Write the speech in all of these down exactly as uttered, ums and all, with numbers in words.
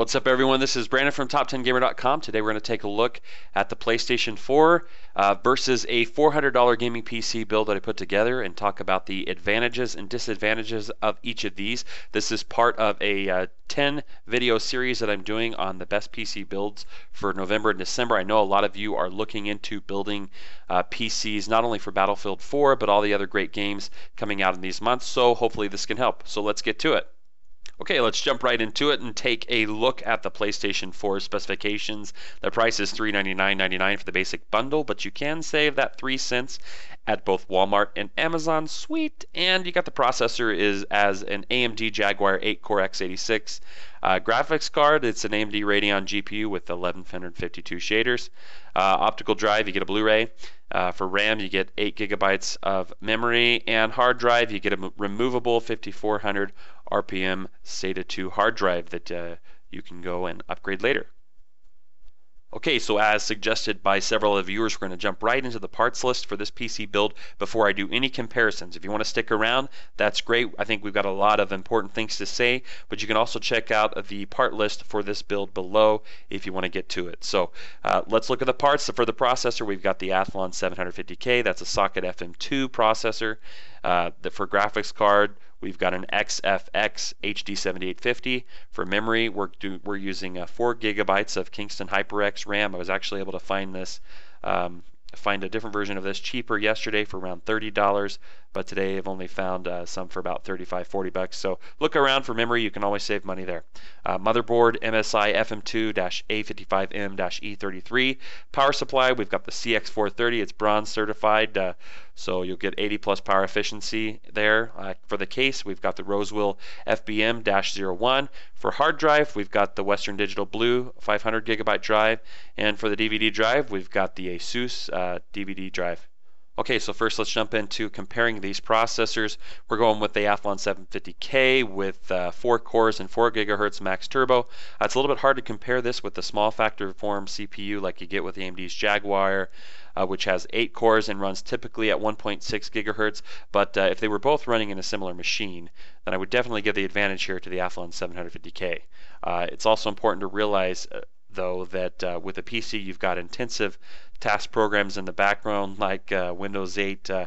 What's up, everyone? This is Brandon from top ten gamer dot com. Today we're going to take a look at the PlayStation four uh, versus a four hundred dollar gaming P C build that I put together and talk about the advantages and disadvantages of each of these. This is part of a uh, ten video series that I'm doing on the best P C builds for November and December. I know a lot of you are looking into building uh, P Cs not only for Battlefield four but all the other great games coming out in these months, so hopefully this can help. So let's get to it. Okay, let's jump right into it and take a look at the PlayStation four specifications. The price is three hundred ninety-nine ninety-nine for the basic bundle, but you can save that three cents at both Walmart and Amazon. Sweet. And you got the processor is as an A M D Jaguar eight core X eighty-six uh, graphics card. It's an A M D Radeon G P U with eleven fifty-two shaders. Uh, optical drive, you get a Blu-ray. Uh, for RAM, you get eight gigabytes of memory, and hard drive, you get a removable fifty-four hundred R P M SATA two hard drive that uh, you can go and upgrade later. Okay, so as suggested by several of the viewers, we're going to jump right into the parts list for this P C build before I do any comparisons. If you want to stick around, that's great. I think we've got a lot of important things to say, but you can also check out the part list for this build below if you want to get to it. So uh, let's look at the parts. So for the processor, we've got the Athlon seven fifty K. That's a socket F M two processor. Uh, the, for graphics card, we've got an X F X H D seventy-eight fifty. For memory, we're, do, we're using uh, four gigabytes of Kingston HyperX RAM. I was actually able to find this, um, find a different version of this cheaper yesterday for around thirty dollars, but today I've only found uh, some for about thirty-five, forty bucks. So look around for memory. You can always save money there. Uh, motherboard, M S I F M two A fifty-five M E thirty-three. Power supply, we've got the C X four thirty. It's bronze certified. Uh, So you'll get eighty plus power efficiency there. Uh, for the case, we've got the Rosewill F B M zero one. For hard drive, we've got the Western Digital Blue five hundred gigabyte drive. And for the D V D drive, we've got the ASUS uh, D V D drive. Okay, so first let's jump into comparing these processors. We're going with the Athlon seven fifty K with uh, four cores and four gigahertz max turbo. Uh, it's a little bit hard to compare this with the small factor form C P U like you get with A M D's Jaguar, uh, which has eight cores and runs typically at one point six gigahertz. But uh, if they were both running in a similar machine, then I would definitely give the advantage here to the Athlon seven fifty K. Uh, it's also important to realize uh, though that uh, with a P C you've got intensive task programs in the background like uh, Windows eight uh,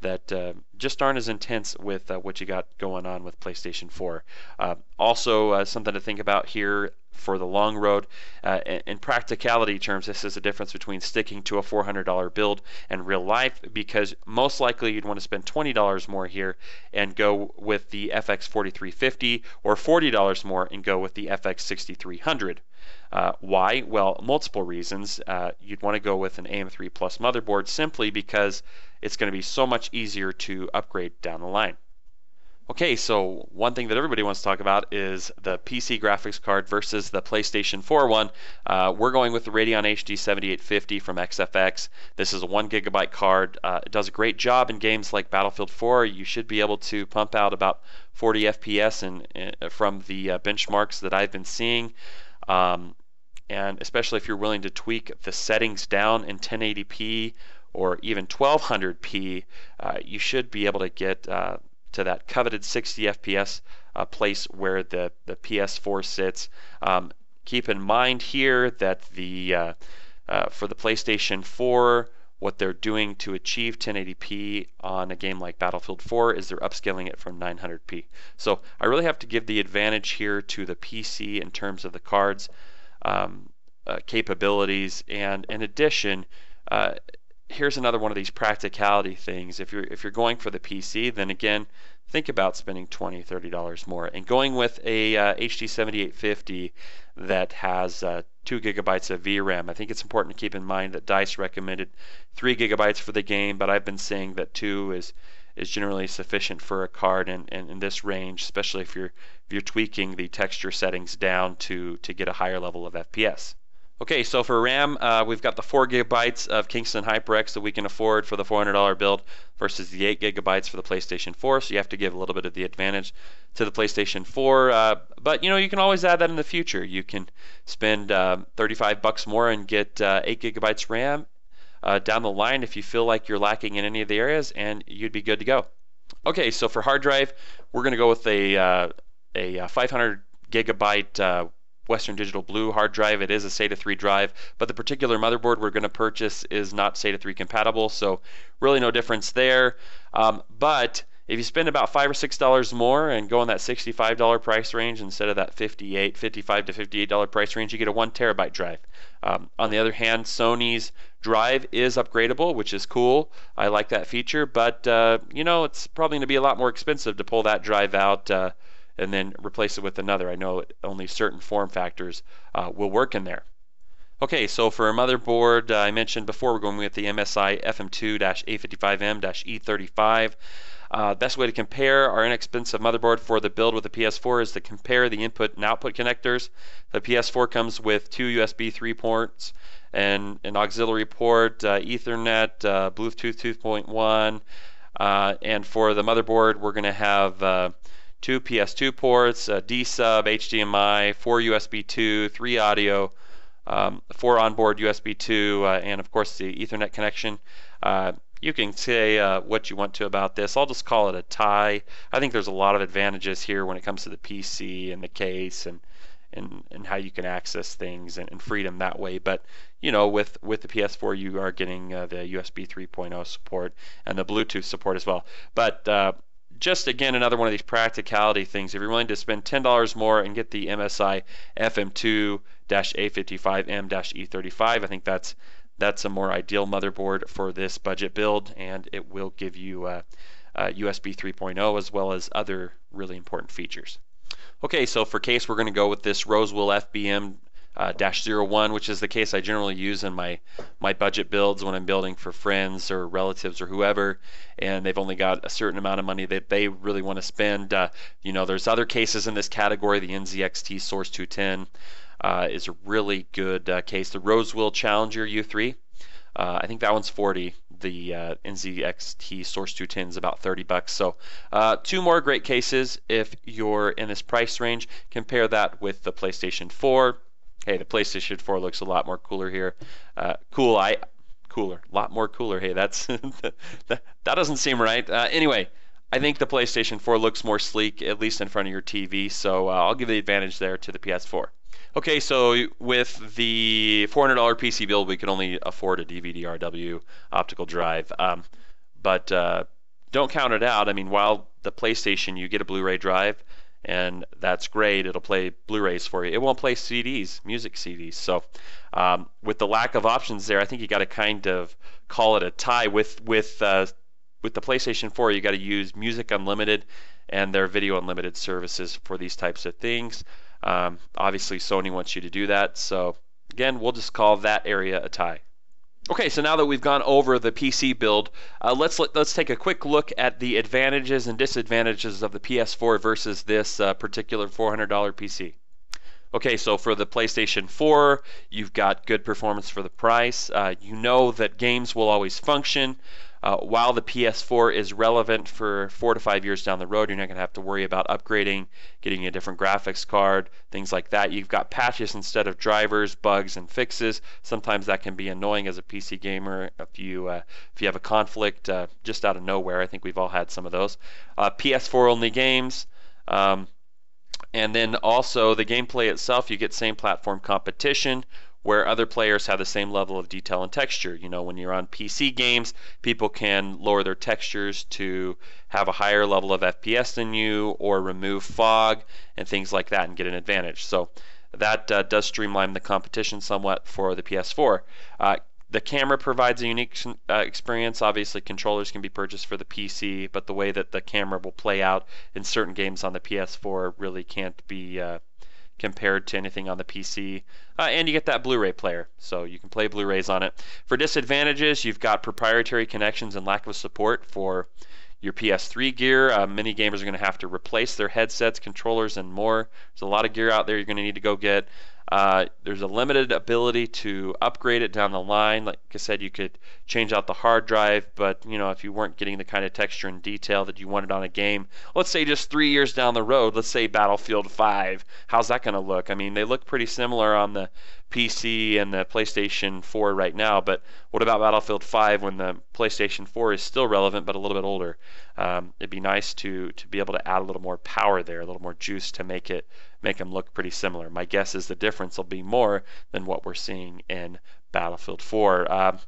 that uh, just aren't as intense with uh, what you got going on with PlayStation four. Uh, also uh, something to think about here for the long road, uh, in practicality terms, this is the difference between sticking to a four hundred dollar build and real life, because most likely you'd want to spend twenty dollars more here and go with the F X forty-three fifty, or forty dollars more and go with the F X sixty-three hundred. Uh, why? Well, multiple reasons. Uh, you'd want to go with an A M three plus motherboard simply because it's going to be so much easier to upgrade down the line. Okay, so one thing that everybody wants to talk about is the P C graphics card versus the PlayStation four one. Uh, we're going with the Radeon H D seventy-eight fifty from X F X. This is a one gigabyte card. Uh, it does a great job in games like Battlefield four. You should be able to pump out about forty F P S in, in, from the uh, benchmarks that I've been seeing. Um, and especially if you're willing to tweak the settings down in ten eighty p or even twelve hundred p, uh, you should be able to get uh, to that coveted sixty F P S uh, place where the, the P S four sits. Um, keep in mind here that the uh, uh, for the PlayStation four, what they're doing to achieve ten eighty p on a game like Battlefield four is they're upscaling it from nine hundred p. So I really have to give the advantage here to the P C in terms of the card's um, uh, capabilities. And in addition, uh, here's another one of these practicality things. If you're if you're going for the P C, then again, think about spending twenty, thirty dollars more and going with a uh, H D seventy-eight fifty that has uh, two gigabytes of V RAM. I think it's important to keep in mind that DICE recommended three gigabytes for the game, but I've been saying that two is is generally sufficient for a card and in, in, in this range, especially if you're if you're tweaking the texture settings down to to get a higher level of F P S. Okay, so for RAM, uh, we've got the four gigabytes of Kingston HyperX that we can afford for the four hundred dollar build versus the eight gigabytes for the PlayStation four, so you have to give a little bit of the advantage to the PlayStation four, uh, but you know, you can always add that in the future. You can spend uh, thirty-five bucks more and get uh, eight gigabytes RAM uh, down the line if you feel like you're lacking in any of the areas, and you'd be good to go. Okay, so for hard drive, we're going to go with a, uh, a five hundred gigabyte uh, Western Digital Blue hard drive. It is a SATA three drive, but the particular motherboard we're going to purchase is not SATA three compatible, so really no difference there. Um, but if you spend about five or six dollars more and go in that sixty-five dollar price range instead of that fifty-eight, fifty-five to fifty-eight dollar price range, you get a one terabyte drive. Um, on the other hand, Sony's drive is upgradable, which is cool. I like that feature, but uh, you know, it's probably going to be a lot more expensive to pull that drive out. Uh, and then replace it with another. I know only certain form factors uh, will work in there. Okay, so for a motherboard, uh, I mentioned before, we're going with the M S I F M two A fifty-five M E thirty-three. Uh, best way to compare our inexpensive motherboard for the build with the P S four is to compare the input and output connectors. The P S four comes with two U S B three ports and an auxiliary port, uh, Ethernet, uh, Bluetooth two point one, uh, and for the motherboard, we're going to have uh, two P S two ports, uh, D-sub, H D M I, four U S B two, three audio, um, four onboard U S B two, uh, and of course the Ethernet connection. Uh, you can say uh, what you want to about this. I'll just call it a tie. I think there's a lot of advantages here when it comes to the P C and the case and and, and how you can access things and, and freedom that way. But you know, with, with the P S four, you are getting uh, the U S B three point oh support and the Bluetooth support as well. But uh, just again, another one of these practicality things. If you're willing to spend ten dollars more and get the M S I F M two A fifty-five M E thirty-three, I think that's that's a more ideal motherboard for this budget build, and it will give you uh, uh, U S B three point oh as well as other really important features. Okay, so for case, we're going to go with this Rosewill F B M oh one, which is the case I generally use in my my budget builds when I'm building for friends or relatives or whoever, and they've only got a certain amount of money that they really want to spend. Uh, you know, there's other cases in this category. The N Z X T Source two ten uh, is a really good uh, case. The Rosewill Challenger U three, uh, I think that one's forty. The uh, N Z X T Source two ten is about thirty bucks. So uh, two more great cases if you're in this price range. Compare that with the PlayStation four. Hey, the PlayStation four looks a lot more cooler here. Uh, cool, I, cooler, a lot more cooler. Hey, that's that, that doesn't seem right. Uh, anyway, I think the PlayStation four looks more sleek, at least in front of your T V. So uh, I'll give the advantage there to the P S four. Okay, so with the four hundred dollar P C build, we could only afford a D V D R W optical drive, um, but uh, don't count it out. I mean, while the PlayStation, you get a Blu-ray drive, and that's great. It'll play Blu-rays for you. It won't play C Ds, music C Ds. So um, with the lack of options there, I think you got to kind of call it a tie. With with uh, with the PlayStation four, you got to use Music Unlimited and their Video Unlimited services for these types of things. Um, obviously, Sony wants you to do that. So again, we'll just call that area a tie. Okay, so now that we've gone over the P C build, uh, let's let's take a quick look at the advantages and disadvantages of the P S four versus this uh, particular four hundred dollar P C. Okay, so for the PlayStation four, you've got good performance for the price. Uh, you know that games will always function. Uh, while the P S four is relevant for four to five years down the road, you're not going to have to worry about upgrading, getting a different graphics card, things like that. You've got patches instead of drivers, bugs, and fixes. Sometimes that can be annoying as a P C gamer if you uh, if you have a conflict uh, just out of nowhere. I think we've all had some of those. Uh, P S four only games. Um, and then also the gameplay itself, you get same platform competition, where other players have the same level of detail and texture. You know, when you're on P C games, people can lower their textures to have a higher level of F P S than you, or remove fog and things like that and get an advantage. So that uh, does streamline the competition somewhat for the P S four. Uh, the camera provides a unique uh, experience. Obviously, controllers can be purchased for the P C, but the way that the camera will play out in certain games on the P S four really can't be uh, compared to anything on the P C, uh, and you get that Blu-ray player, so you can play Blu-rays on it. For disadvantages, you've got proprietary connections and lack of support for your P S three gear. Uh, many gamers are going to have to replace their headsets, controllers, and more. There's a lot of gear out there you're going to need to go get. Uh, there's a limited ability to upgrade it down the line. Like I said, you could change out the hard drive, but you know, if you weren't getting the kind of texture and detail that you wanted on a game, let's say just three years down the road, let's say Battlefield five, how's that going to look? I mean, they look pretty similar on the P C and the PlayStation four right now, but what about Battlefield five when the PlayStation four is still relevant but a little bit older? um, it'd be nice to to be able to add a little more power there, a little more juice to make it make them look pretty similar. My guess is the difference will be more than what we're seeing in Battlefield four. Um,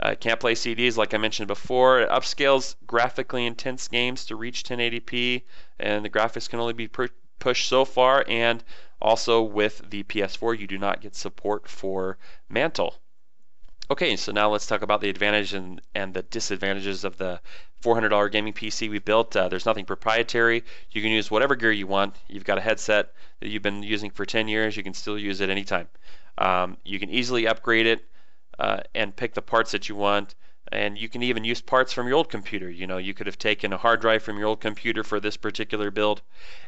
Uh, can't play C Ds like I mentioned before. It upscales graphically intense games to reach ten eighty p, and the graphics can only be pushed so far, and also with the P S four you do not get support for Mantle. Okay, so now let's talk about the advantages and, and the disadvantages of the four hundred dollar gaming P C we built. Uh, there's nothing proprietary. You can use whatever gear you want. You've got a headset that you've been using for ten years. You can still use it anytime. Um, you can easily upgrade it Uh, and pick the parts that you want, and you can even use parts from your old computer. You know, you could have taken a hard drive from your old computer for this particular build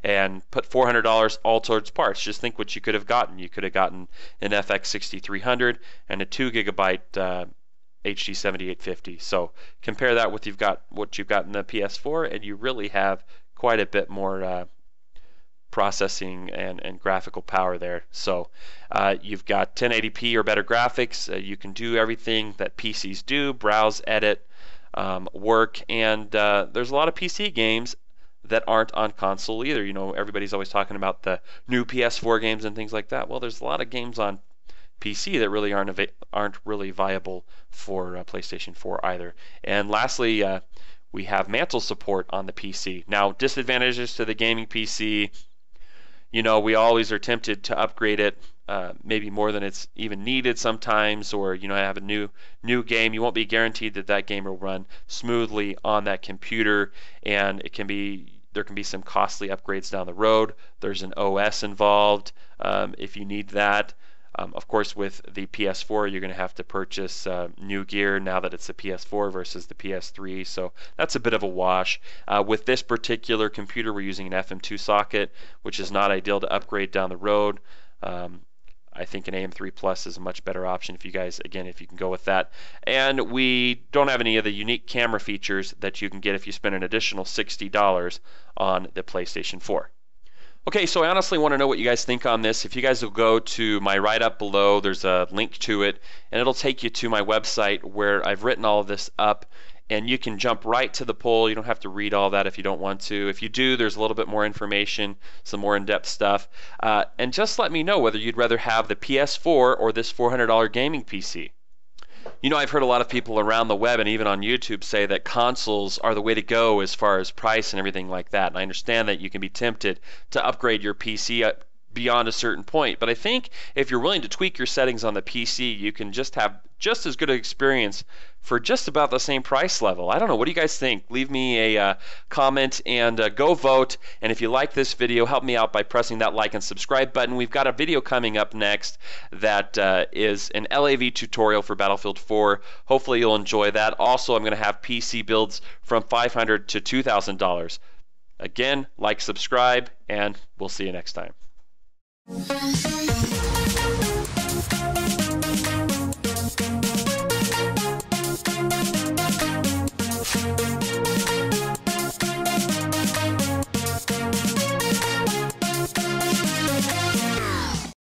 and put four hundred dollars all towards parts. Just think what you could have gotten. You could have gotten an F X sixty-three hundred and a two gigabyte uh, H D seventy-eight fifty. So compare that with you've got what you've got in the P S four, and you really have quite a bit more uh, processing and, and graphical power there. So uh, you've got ten eighty p or better graphics. Uh, you can do everything that P Cs do, browse, edit, um, work, and uh, there's a lot of P C games that aren't on console either. You know, everybody's always talking about the new P S four games and things like that. Well, there's a lot of games on P C that really aren't aren't really viable for uh, PlayStation four either. And lastly, uh, we have Mantle support on the P C. Now, disadvantages to the gaming P C. You know, we always are tempted to upgrade it, uh, maybe more than it's even needed sometimes, or, you know, have a new new game. You won't be guaranteed that that game will run smoothly on that computer, and it can be there can be some costly upgrades down the road. There's an O S involved um, if you need that. Um, of course, with the P S four, you're going to have to purchase uh, new gear now that it's the P S four versus the P S three, so that's a bit of a wash. Uh, with this particular computer, we're using an F M two socket, which is not ideal to upgrade down the road. Um, I think an A M three plus is a much better option if you guys, again, if you can go with that. And we don't have any of the unique camera features that you can get if you spend an additional sixty dollars on the PlayStation four. Okay, so I honestly want to know what you guys think on this. If you guys will go to my write-up below, there's a link to it, and it'll take you to my website where I've written all of this up, and you can jump right to the poll. You don't have to read all that if you don't want to. If you do, there's a little bit more information, some more in-depth stuff. Uh, and just let me know whether you'd rather have the P S four or this four hundred dollar gaming P C. You know, I've heard a lot of people around the web and even on YouTube say that consoles are the way to go as far as price and everything like that. And I understand that you can be tempted to upgrade your P C up beyond a certain point. But I think if you're willing to tweak your settings on the P C, you can just have just as good an experience for just about the same price level. I don't know. What do you guys think? Leave me a uh, comment and uh, go vote. And if you like this video, help me out by pressing that like and subscribe button. We've got a video coming up next that uh, is an L A V tutorial for Battlefield four. Hopefully you'll enjoy that. Also, I'm going to have P C builds from five hundred dollars to two thousand dollars. Again, like, subscribe, and we'll see you next time. We'll be right back.